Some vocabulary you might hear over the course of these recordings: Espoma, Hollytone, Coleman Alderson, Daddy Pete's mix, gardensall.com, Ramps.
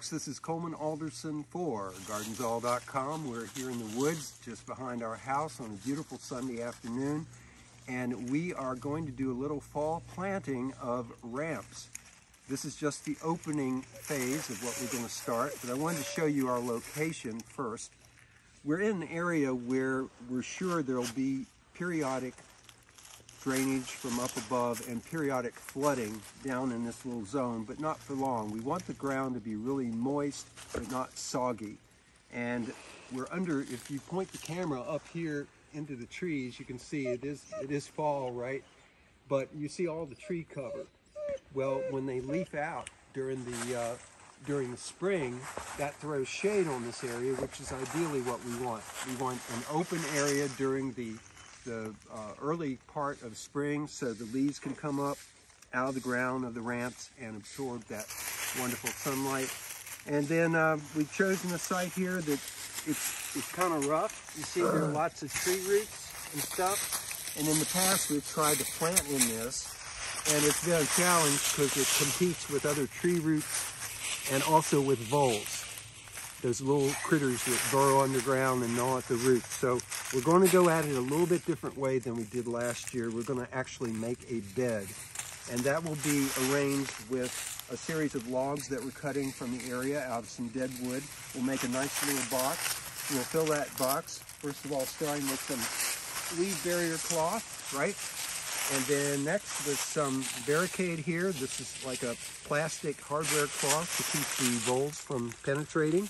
folks, this is Coleman Alderson for gardensall.com. We're here in the woods just behind our house on a beautiful Sunday afternoon, and we are going to do a little fall planting of ramps. This is just the opening phase of what we're going to start, but I wanted to show you our location first. We're in an area where we're sure there'll be periodic drainage from up above and periodic flooding down in this little zone, but not for long. We want the ground to be really moist, but not soggy. And we're under, if you point the camera up here into the trees, you can see it is fall, right? But you see all the tree cover. Well, when they leaf out during the spring, that throws shade on this area, which is ideally what we want. We want an open area during the early part of spring, so the leaves can come up out of the ground of the ramps and absorb that wonderful sunlight. And then we've chosen a site here that it's kind of rough. You see there are lots of tree roots and stuff, and in the past we've tried to plant in this, and it's been a challenge because it competes with other tree roots and also with voles, those little critters that burrow underground and gnaw at the roots. So we're going to go at it a little bit different way than we did last year. We're going to actually make a bed, and that will be arranged with a series of logs that we're cutting from the area out of some dead wood. We'll make a nice little box. We'll fill that box, first of all, starting with some weed barrier cloth, right? And then next with some barricade here. This is like a plastic hardware cloth to keep the voles from penetrating.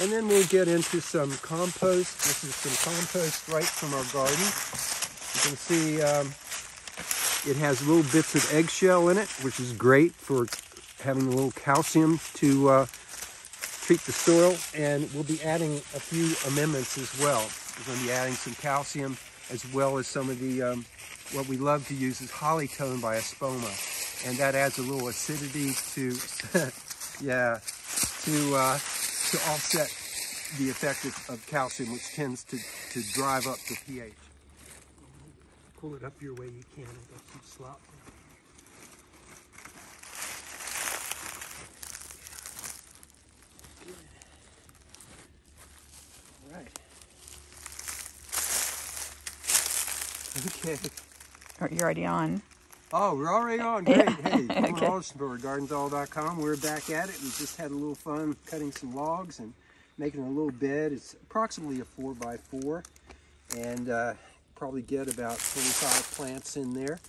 And then we'll get into some compost. This is some compost right from our garden. You can see it has little bits of eggshell in it, which is great for having a little calcium to treat the soil. And we'll be adding a few amendments as well. We're going to be adding some calcium as well as some of the, what we love to use is Hollytone by Espoma. And that adds a little acidity to, yeah, to offset the effect of calcium, which tends to drive up the pH. Pull it up your way you can, I got some slop. Good. All right. Okay. You're already on. Oh, we're already on. Great. Yeah. Hey, Coleman Alderson for gardensall.com. We're back at it. We just had a little fun cutting some logs and making a little bed. It's approximately a 4x4, and probably get about 25 plants in there.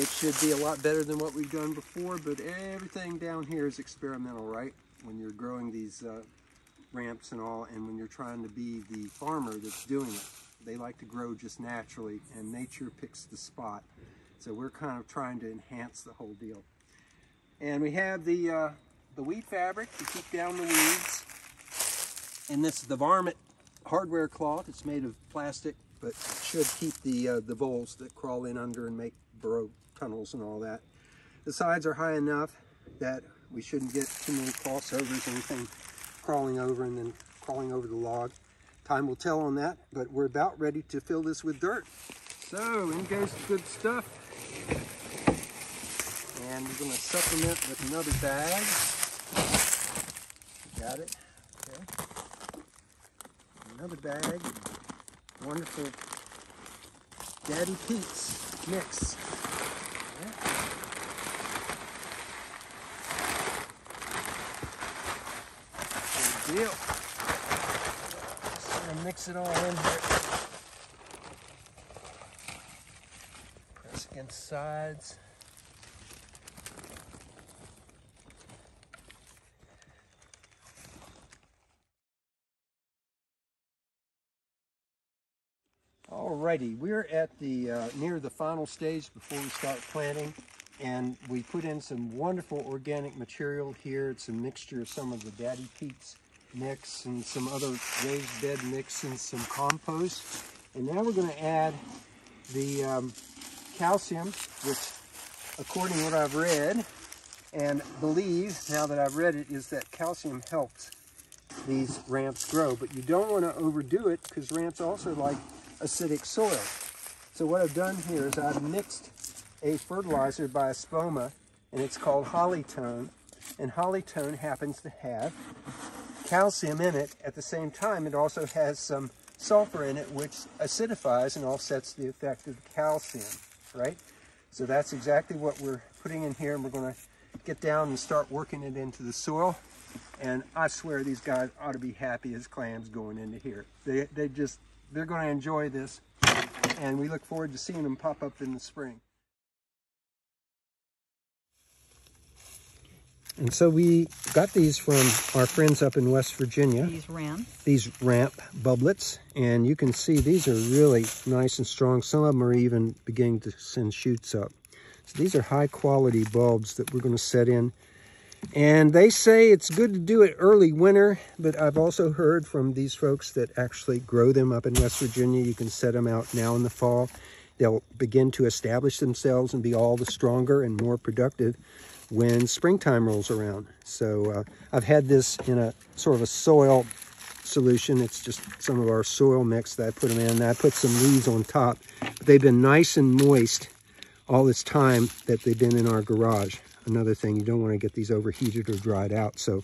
It should be a lot better than what we've done before, but everything down here is experimental, right? When you're growing these ramps and all, and when you're trying to be the farmer that's doing it. They like to grow just naturally, and nature picks the spot. So we're kind of trying to enhance the whole deal. And we have the weed fabric to keep down the weeds. And this is the varmint hardware cloth. It's made of plastic, but it should keep the voles that crawl in under and make burrow tunnels and all that. The sides are high enough that we shouldn't get too many crossovers, anything crawling over and then crawling over the log. Time will tell on that, but we're about ready to fill this with dirt. So in goes the good stuff. And we're going to supplement with another bag. Got it. Okay. Another bag. Wonderful Daddy Pete's mix. Good deal. Mix it all in here. Press against sides. Alrighty, we're at the near the final stage before we start planting, and we put in some wonderful organic material here. It's a mixture of some of the Daddy Pete's mix and some other raised bed mix and some compost. And now we're going to add the calcium, which, according to what I've read and believe now that I've read it, is that calcium helps these ramps grow. But you don't want to overdo it, because ramps also like acidic soil. So what I've done here is I've mixed a fertilizer by Espoma, and it's called Hollytone. and Hollytone happens to have calcium in it. At the same time, it also has some sulfur in it, which acidifies and offsets the effect of the calcium, right? So that's exactly what we're putting in here, and we're going to get down and start working it into the soil. And I swear these guys ought to be happy as clams going into here. They're going to enjoy this, and we look forward to seeing them pop up in the spring. And so we got these from our friends up in West Virginia. These ramp bublets. And you can see these are really nice and strong. Some of them are even beginning to send shoots up. So these are high quality bulbs that we're going to set in. And they say it's good to do it early winter, but I've also heard from these folks that actually grow them up in West Virginia. You can set them out now in the fall. They'll begin to establish themselves and be all the stronger and more productive when springtime rolls around. So I've had this in a sort of a soil solution. It's just some of our soil mix that I put them in. I put some leaves on top. But they've been nice and moist all this time that they've been in our garage. Another thing, you don't want to get these overheated or dried out. So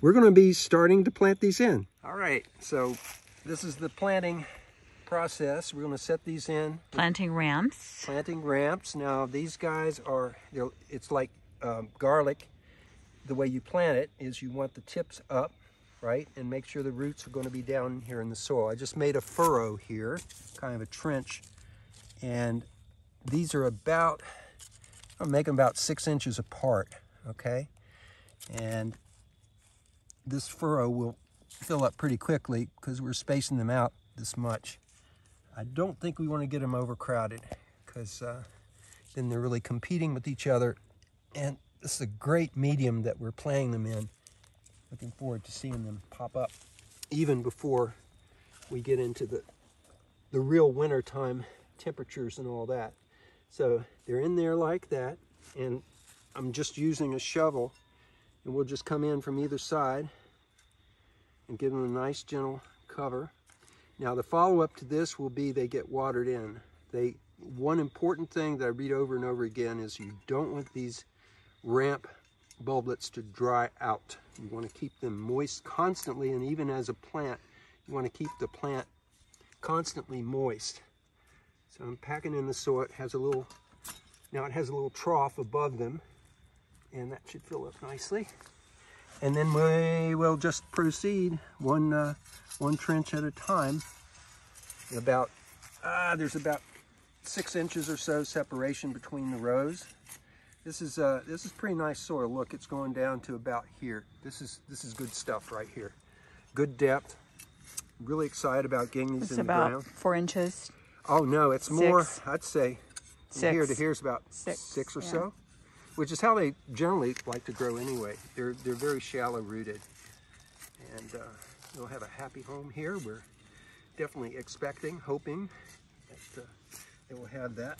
we're going to be starting to plant these in. All right, so this is the planting process. We're going to set these in. Planting ramps. Planting ramps. Now these guys are, it's like garlic. The way you plant it is you want the tips up, right? And make sure the roots are going to be down here in the soil. I just made a furrow here, kind of a trench. And these are about, I'll make them about 6 inches apart, okay? And this furrow will fill up pretty quickly because we're spacing them out this much. I don't think we want to get them overcrowded because then they're really competing with each other. And this is a great medium that we're planting them in. Looking forward to seeing them pop up even before we get into the real wintertime temperatures and all that. So they're in there like that, and I'm just using a shovel, and we'll just come in from either side and give them a nice gentle cover. Now the follow-up to this will be they get watered in. One important thing that I read over and over again is you don't want these ramp bulblets to dry out. You want to keep them moist constantly, and even as a plant, you want to keep the plant constantly moist. So I'm packing in the soil. It has a little trough above them, and that should fill up nicely. And then we will just proceed one trench at a time. About there's about 6 inches or so separation between the rows. This is pretty nice soil. Look, it's going down to about here. This is good stuff right here. Good depth. Really excited about getting these in the ground. It's about 4 inches. Oh no, it's more, I'd say, from here to here is about six or so, which is how they generally like to grow anyway. They're very shallow rooted, and they'll have a happy home here. We're definitely expecting, hoping that they will have that.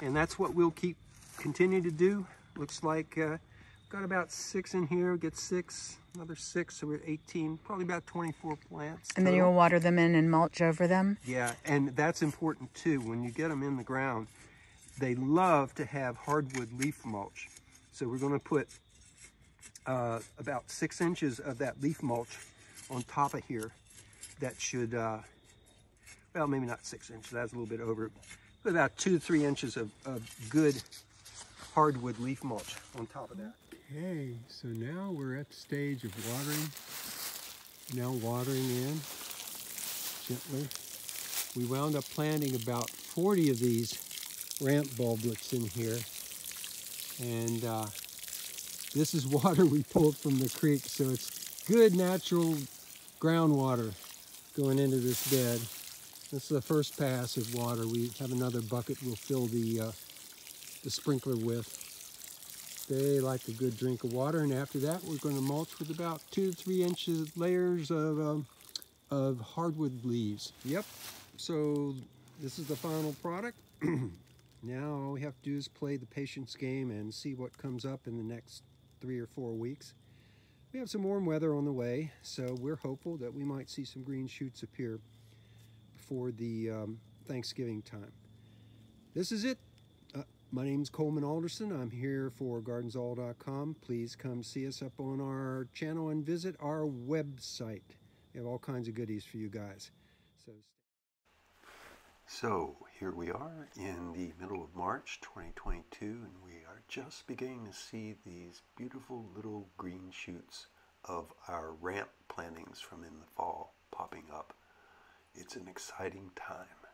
And that's what we'll continue to do. Looks like got about 6 in here, we get 6, another 6, so we're 18, probably about 24 plants. And then you'll water them in and mulch over them? Yeah, and that's important too. When you get them in the ground, they love to have hardwood leaf mulch. So we're going to put about 6 inches of that leaf mulch on top of here. That should, well, maybe not 6 inches, that's a little bit over, but about 2 to 3 inches of good hardwood leaf mulch on top of that. Okay, so now we're at the stage of watering. Now watering in gently. We wound up planting about 40 of these ramp bulblets in here. And this is water we pulled from the creek, so it's good natural groundwater going into this bed. This is the first pass of water. We have another bucket we'll fill the sprinkler with. They like a good drink of water, and after that we're going to mulch with about 2 to 3 inches layers of hardwood leaves. Yep, so this is the final product. Now all we have to do is play the patience game and see what comes up in the next 3 or 4 weeks. We have some warm weather on the way, so we're hopeful that we might see some green shoots appear before the Thanksgiving time. This is it. My name's Coleman Alderson. I'm here for gardensall.com. Please come see us up on our channel and visit our website. We have all kinds of goodies for you guys. So here we are in the middle of March 2022, and we are just beginning to see these beautiful little green shoots of our ramp plantings from in the fall popping up. It's an exciting time.